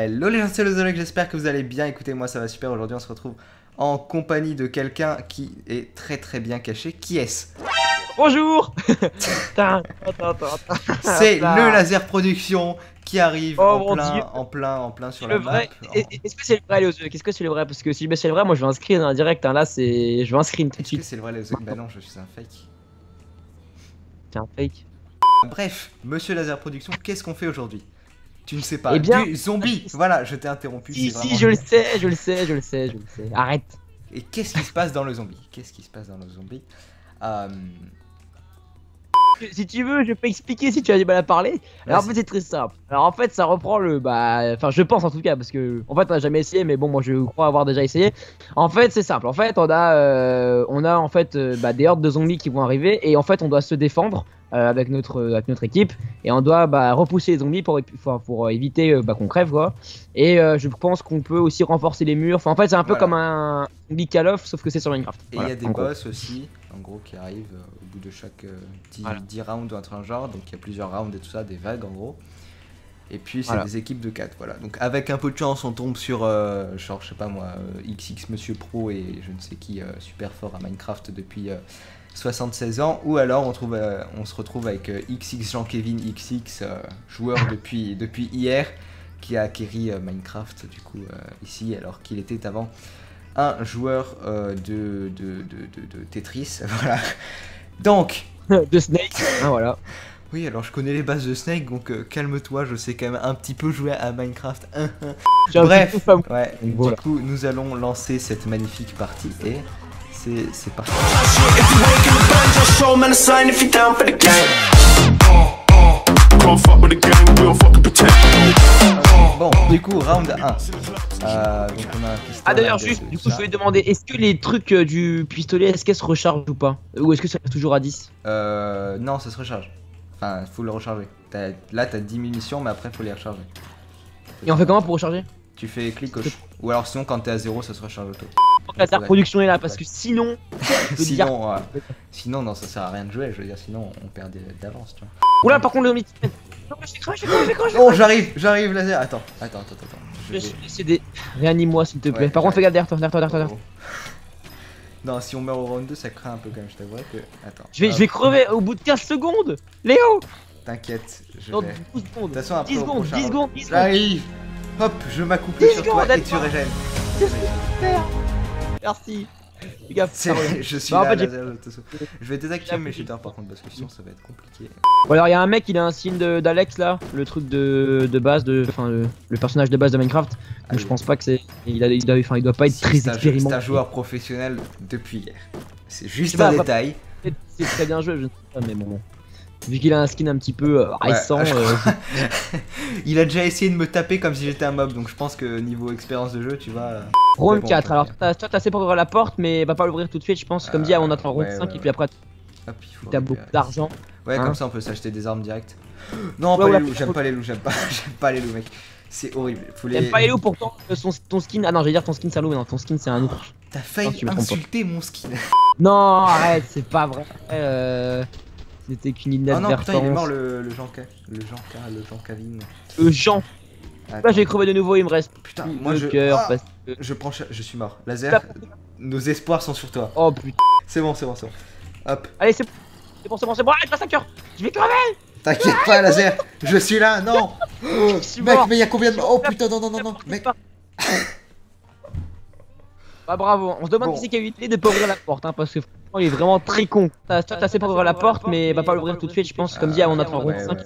Hello les gens, c'est Leotheluck, j'espère que vous allez bien. Écoutez, moi ça va super. Aujourd'hui on se retrouve en compagnie de quelqu'un qui est très bien caché. Qui est-ce? Bonjour. C'est le Laser Production qui arrive en plein sur la map. Est-ce que c'est le vrai Leotheluck? Est-ce que c'est le vrai? Parce que si c'est le vrai, moi je vais inscrire dans un direct. Là, c'est je vais inscrire tout de suite. Est-ce que c'est le vrai Leotheluck? Bah non, je suis un fake. T'es un fake. Bref, monsieur Laser Production, qu'est-ce qu'on fait aujourd'hui? Tu ne sais pas. Eh bien, du zombie. Voilà, je t'ai interrompu. Si, je le sais. Arrête. Et qu'est-ce qui se passe dans le zombie? Si tu veux, je peux expliquer si tu as du mal à parler. Alors en fait, c'est très simple. Alors en fait, ça reprend le... Enfin, je pense en tout cas, parce que... En fait, on n'a jamais essayé, mais bon, moi, je crois avoir déjà essayé. En fait, c'est simple. En fait, on a des hordes de zombies qui vont arriver. Et en fait, on doit se défendre. Avec notre équipe, et on doit repousser les zombies pour éviter qu'on crève quoi. Et je pense qu'on peut aussi renforcer les murs. Enfin en fait c'est un peu comme un zombie Call of, sauf que c'est sur Minecraft. Et il y a des boss aussi en gros qui arrivent au bout de chaque 10 rounds ou un truc genre. Donc il y a plusieurs rounds et tout ça, des vagues en gros. Et puis c'est des équipes de 4 voilà. Donc avec un peu de chance on tombe sur genre je sais pas moi XX Monsieur Pro et je ne sais qui super fort à Minecraft depuis 76 ans, ou alors on se retrouve avec XX Jean-Kevin XX joueur depuis hier qui a acquéri Minecraft du coup ici alors qu'il était avant un joueur de Tetris voilà donc de Snake hein, voilà. Oui alors je connais les bases de Snake donc calme-toi, je sais quand même un petit peu jouer à Minecraft. Bref ouais, voilà. Du coup nous allons lancer cette magnifique partie et c'est parti. Bon, du coup, round 1. Donc on a un pistolet. Ah d'ailleurs juste, du coup je voulais demander, est-ce que les trucs du pistolet, est-ce qu'elles se rechargent ou pas? Ou est-ce que ça reste toujours à 10? Non, ça se recharge. Enfin, faut le recharger. Là t'as 10 munitions, mais après faut les recharger. Et on fait comment pour recharger? Tu fais clic gauche. Ou alors sinon quand t'es à 0 ça se recharge auto. La production est là parce que sinon. Sinon non ça sert à rien de jouer, je veux dire sinon on perd d'avance tu vois. Oula par contre le zombie. Non je crache. Oh j'arrive laser. Attends. Je suis décédé. Réanime-moi s'il te plaît. Ouais, par contre fais gaffe derrière toi. Non si on meurt au round 2 ça craint un peu quand même, je t'avoue que. Attends. Je vais crever au bout de 15 secondes Léo. T'inquiète, je vais. 10 secondes, 10 secondes. J'arrive. Hop, je m'accouple sur toi et tu régènes. Merci. Je suis là, je vais désactiver mes cheaters par contre parce que sinon ça va être compliqué. Ou alors il y a un mec, il a un signe d'Alex là, le truc de base, enfin le personnage de base de Minecraft. Donc je pense pas que c'est... Il doit pas être très expérimenté. C'est un joueur professionnel depuis hier. C'est juste un détail. C'est très bien joué, je ne sais pas mais bon. Vu qu'il a un skin un petit peu récent. Il a déjà essayé de me taper comme si j'étais un mob, donc je pense que niveau expérience de jeu, tu vois. Round 4, alors toi t'as assez pour ouvrir la porte, mais va pas l'ouvrir tout de suite, je pense. Comme dit, on attend round 5 et puis après, t'as beaucoup d'argent. Ouais, hein. Comme ça on peut s'acheter des armes directes. Non, ouais, pas les loups, j'aime pas les loups, mec. C'est horrible. J'aime pas les loups, pourtant ton skin. Ah non, j'allais dire ton skin, c'est un loup, mais non, ton skin, c'est un ours. T'as failli insulter mon skin. Non, arrête, c'est pas vrai. C'était qu'une inadvertance. Ah non, putain, il est mort le Jean Kevin. Le Jean. Là, j'ai crevé de nouveau, il me reste. Putain, moi je. Cœur, parce que... je suis mort. Laser, nos espoirs sont sur toi. Oh putain. C'est bon. Hop. Allez, c'est bon. Arrête, passe un cœur. Je vais crever. T'inquiète pas, Laser. Je suis là, non. Je suis mec, mort. Mais il y a combien de. Oh putain, non, mec. Bah bravo, on se demande qui c'est qui a eu l'idée de pas ouvrir la porte, hein, parce que franchement il est vraiment très con. T'as assez pour ouvrir la porte, mais va pas l'ouvrir tout de suite, je pense, comme dit, on attend round 5.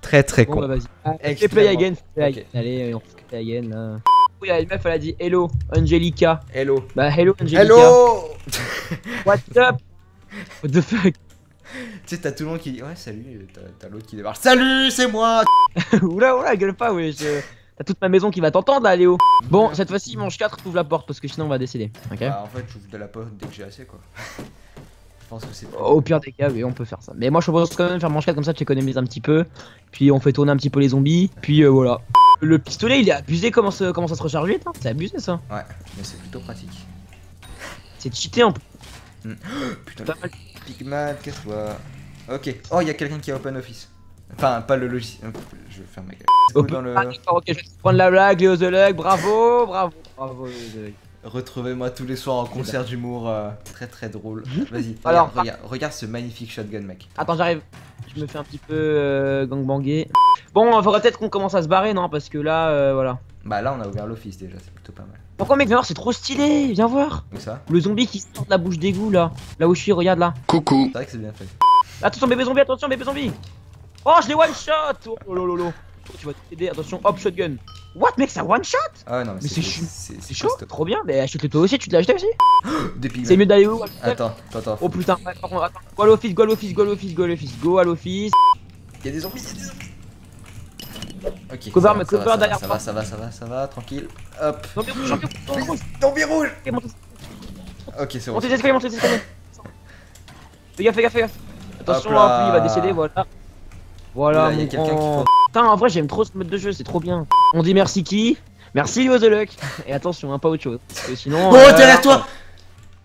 Très con. Bon, bah, vas-y. Play again. Allez, on fait play again là. Oui, la meuf elle a dit hello, Angelica. Hello. Bah hello Angelica. Hello. What's up? What the fuck? Tu sais, t'as tout le monde qui dit ouais, salut, t'as l'autre qui débarque. Salut, c'est moi. Oula, gueule pas, oui, t'as toute ma maison qui va t'entendre là, Léo. Bon, cette fois-ci, manche 4, ouvre la porte parce que sinon on va décéder. Ok. Bah, en fait, j'ouvre de la porte dès que j'ai assez quoi. Je pense que c'est. Au pire des cas, oui, on peut faire ça. Mais moi, je propose quand même faire manche 4 comme ça, tu économises un petit peu. Puis on fait tourner un petit peu les zombies. Puis voilà. Le pistolet, il est abusé comment ça se recharge vite. C'est abusé ça. Ouais, mais c'est plutôt pratique. C'est cheaté en plus. Putain, Pigmat, qu'est-ce que. Ok. Oh, il y a quelqu'un qui a open office. Enfin, pas le logiciel. Je vais faire ma gueule. Okay. Dans le... Ah, ok, je vais prendre la blague, Leotheluck. Bravo, bravo, bravo, Leotheluck. Retrouvez-moi tous les soirs en concert d'humour très très drôle. Vas-y, alors regarde ce magnifique shotgun, mec. Attends, j'arrive. Je me fais un petit peu gangbanger. Bon, faudrait peut-être qu'on commence à se barrer, non? Parce que là, voilà. Bah là, on a ouvert l'office déjà, c'est plutôt pas mal. Pourquoi, mec, viens voir, c'est trop stylé, viens voir. Où ça? Le zombie qui sort de la bouche d'égout, là. Là où je suis, regarde là. Coucou. C'est vrai que c'est bien fait. Attention, bébé zombie, attention, bébé zombie. Oh, je l'ai one shot. Oh lolololo. Oh, tu vas t'aider, attention, hop, shotgun. What, mec, ça one shot? Ah non, mais c'est chaud. C'est chaud, trop bien, mais achète-le toi aussi, tu te l'as acheté aussi. C'est mieux d'aller où? Attends. Oh putain, attends. Go à l'office, go à l'office, go à l'office, go à l'office, go à l'office. Y'a des zombies, y'a des zombies. Ok, cover, mais cover derrière. Ça va, tranquille. Hop. Zombie rouge. Ok, c'est bon. Montez les escaliers. Fais gaffe. Attention, il va décéder, voilà. Voilà, y'a quelqu'un qui faut. Putain, en vrai, j'aime trop ce mode de jeu, c'est trop bien. On dit merci qui? Merci Leotheluck. Et attention, hein, pas autre chose. Parce que sinon. Oh, derrière toi!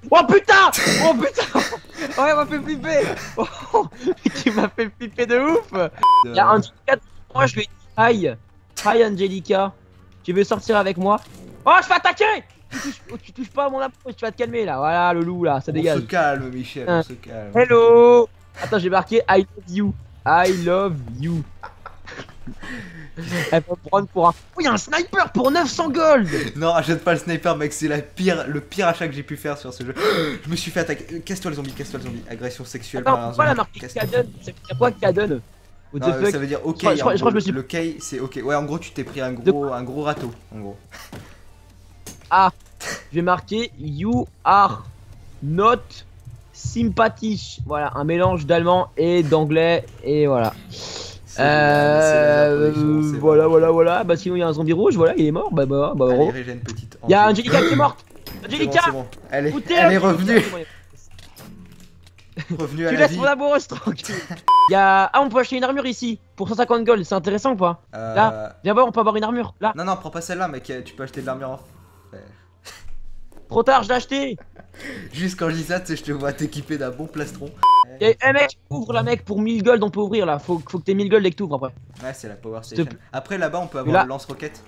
Oh putain! Oh, il m'a fait flipper! Oh, tu m'as fait flipper de ouf! Y'a Angelica, moi je lui ai dit hi Angelica. Tu veux sortir avec moi? Oh, je vais attaquer! Tu touches pas à mon approche, tu vas te calmer là. Voilà, le loup là, ça dégage. On se calme, Michel, on se calme. Hello! Attends, j'ai marqué I love you. Elle peut prendre pour un. Oh, y'a un sniper pour 900 gold! Non, achète pas le sniper, mec, c'est le pire achat que j'ai pu faire sur ce jeu. Je me suis fait attaquer. Casse-toi le zombie. Agression sexuelle. Attends, pourquoi la marque Cadden? Ça veut dire quoi, Cadden? Ça veut dire ok. Je crois que je me suis... Le K, c'est ok. Ouais, en gros, tu t'es pris un gros râteau. En gros. Ah, je vais marquer You are not sympathique. Voilà, un mélange d'allemand et d'anglais. Et voilà. Voilà. Bah sinon il y a un zombie rouge, voilà, il est mort. Bah. Allez, régène, petite. Il y a Angelica qui est morte. Angelica, bon. Elle est revenue. Tu laisses mon amoureuse tranquille. Ah, on peut acheter une armure ici pour 150 gold. C'est intéressant ou pas? Là, viens voir, on peut avoir une armure. Là. Non, prends pas celle-là, mec. Tu peux acheter de l'armure en. Trop tard, je l'ai acheté. Juste quand je dis ça, tu sais, je te vois t'équiper d'un bon plastron. Eh mec, ouvre là, mec, pour 1000 gold on peut ouvrir là, faut que t'aies 1000 gold et que t'ouvres après. Ouais, c'est la power station. Après là-bas on peut avoir le lance-roquette.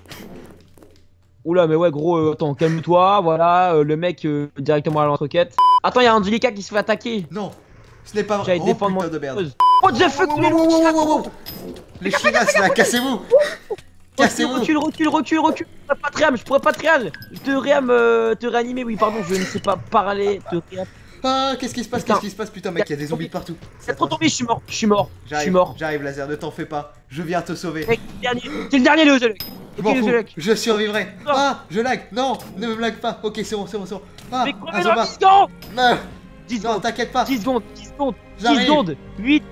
Oula, mais ouais gros, attends, calme-toi, voilà, le mec directement à la lance-roquette. Attends, y'a Angelica qui se fait attaquer. Non, ce n'est pas vrai, oh putain de merde. What the fuck, les chinas là, cassez-vous. Recule, je pourrais pas te réam, te réanimer, oui pardon, je ne sais pas parler, te réam. Ah, qu'est-ce qui se passe, putain, mec, il y a des zombies partout. C'est trop tombé, je suis mort. J'arrive, laser, ne t'en fais pas, je viens te sauver. Mec, t'es le dernier, Leotheluck. Je survivrai. Non. Ah, je lag, non, ne me lag pas. Ok, c'est bon. Ah, mais combien de 10 secondes. Non, t'inquiète pas. 10 secondes. 10 secondes. 8,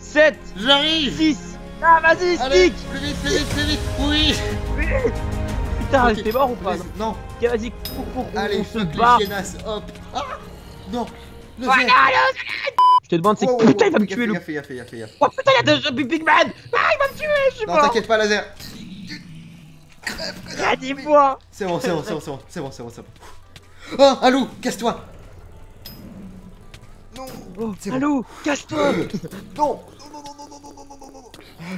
7, j'arrive. 6. Ah, vas-y, stick. Plus vite, oui. Putain, t'es mort ou pas? Non. Ok, vas-y, cours. Allez, fuck les chienasses, hop. Non, le voilà, je te demande, c'est que putain, il va me tuer, le. Oh putain, il y a deux zombies big man. Ah, il va me tuer, je suis mort. Non, t'inquiète pas, laser. Dis-moi. C'est bon. Oh, un loup, casse-toi. Non, c'est bon. Un loup, casse-toi. Non. Oh,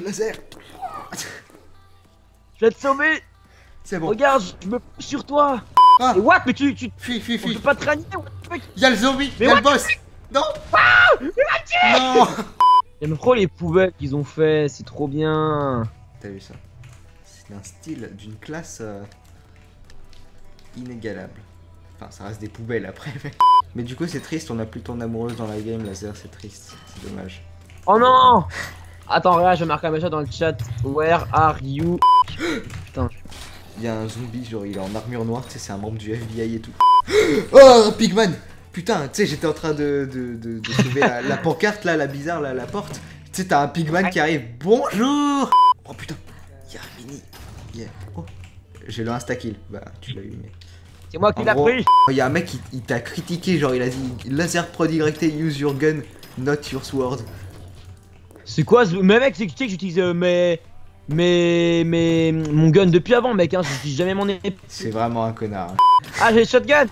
laser. Je vais te sauver. C'est bon. Regarde, je me pousse sur toi. Ah. Et what, mais tu. Fuis. Je peux pas te ranimer, what the fuck. Y'a le zombie, y'a le boss. Non. Ah, il m'a tué. Non. J'aime trop les poubelles qu'ils ont fait, c'est trop bien. T'as vu ça? C'est un style d'une classe inégalable. Enfin, ça reste des poubelles après, mais du coup, c'est triste, on a plus ton amoureuse dans la game, laser, c'est triste, c'est dommage. Oh non. Attends, regarde, je marque un message dans le chat. Where are you? Putain. Il y a un zombie, genre il est en armure noire, tu sais, c'est un membre du FBI et tout. Oh, Pigman! Putain, tu sais, j'étais en train de trouver la pancarte là, la bizarre, là, la porte. Tu sais, t'as un Pigman qui arrive. Bonjour! Oh putain, y'a un mini. Yeah. Oh. J'ai le insta-kill. Bah, tu l'as eu, mais. C'est moi qui l'a pris! Y'a un mec, il t'a critiqué, genre il a dit laser prod, use your gun, not your sword. C'est quoi ce. Mais mec, c'est que tu sais que j'utilise. Mais mon gun depuis avant, mec, hein, j'utilise jamais mon épée. C'est vraiment un connard. Hein. Ah, j'ai le shotgun.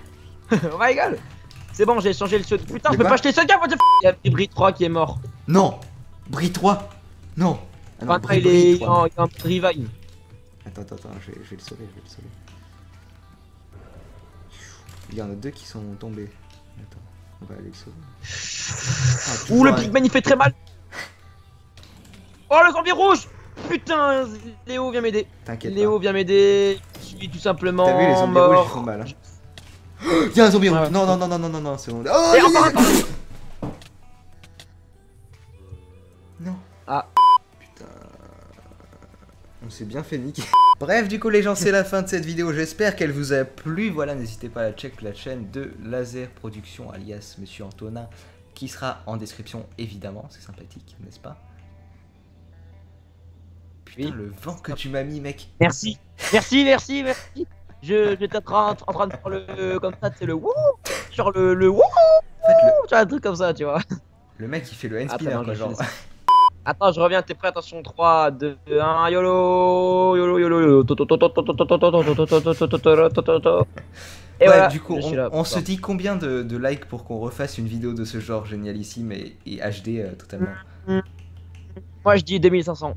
Oh my god. C'est bon, j'ai changé le shotgun. Putain, je peux pas acheter le shotgun, what the f. Il y a Brie 3 qui est mort. Non, Brie 3. Non. Ah non, après, il est en revive. Attends, je vais le sauver, Il y en a deux qui sont tombés. Attends, on va aller le sauver. Ouh, le pigman il fait très mal. Oh, le corbier rouge. Putain, Léo vient m'aider. T'inquiète. Léo vient m'aider. Je suis tout simplement. T'as vu, les zombies rouges ils font mal. Il y a un zombie rouge. Non, c'est bon. Oh, encore un. Non. Ah. On s'est bien fait niquer. Bref, du coup les gens, c'est la fin de cette vidéo. J'espère qu'elle vous a plu. Voilà, n'hésitez pas à check la chaîne de Laser Production, alias Monsieur Antonin, qui sera en description évidemment. C'est sympathique, n'est-ce pas? Putain, oui. Le vent que tu m'as mis, mec. Merci, merci. J'étais en train de faire le comme ça, c'est le wouh, genre le wouh, tu vois, un truc comme ça, tu vois. Le mec il fait le handspinner quoi, genre. Attends, je reviens, t'es prêt? Attention, 3, 2, 1, YOLO, YOLO, YOLO, YOLO, et voilà, du coup, on se dit combien de likes pour qu'on refasse une vidéo de ce genre génialissime et HD totalement? Moi, je dis 2500.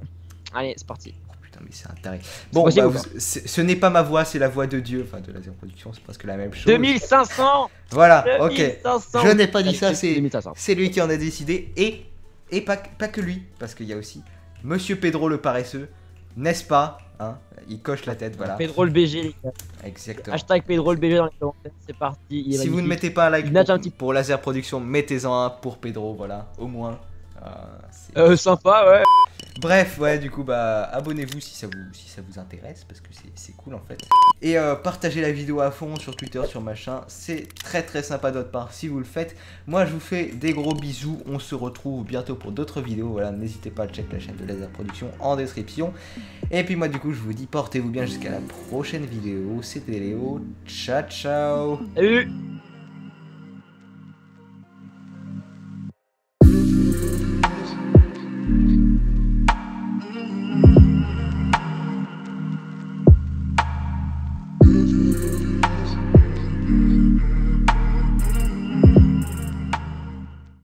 Allez, c'est parti. Oh putain, mais c'est un taré. Bon, ce n'est pas ma voix, c'est la voix de Dieu, enfin de Laser Production, c'est presque la même chose. 2500. Voilà, ok. Je n'ai pas dit ça, c'est lui qui en a décidé et... Et pas que lui, parce qu'il y a aussi Monsieur Pedro le Paresseux, n'est-ce pas, hein? Il coche la tête, voilà. Pedro le BG, les gars. Exactement. Hashtag Pedro le BG dans les commentaires, c'est parti. Il si vous ne mettez pas un like pour Laser Production, mettez-en un pour Pedro, voilà, au moins. Sympa, ouais. Bref, ouais, du coup, bah, abonnez-vous si ça vous intéresse, parce que c'est cool, en fait. Et partagez la vidéo à fond sur Twitter, sur machin, c'est très sympa d'autre part, si vous le faites. Moi, je vous fais des gros bisous, on se retrouve bientôt pour d'autres vidéos, voilà, n'hésitez pas à checker la chaîne de Laser Production en description. Et puis moi, du coup, je vous dis, portez-vous bien jusqu'à la prochaine vidéo, c'était Léo, ciao. Salut.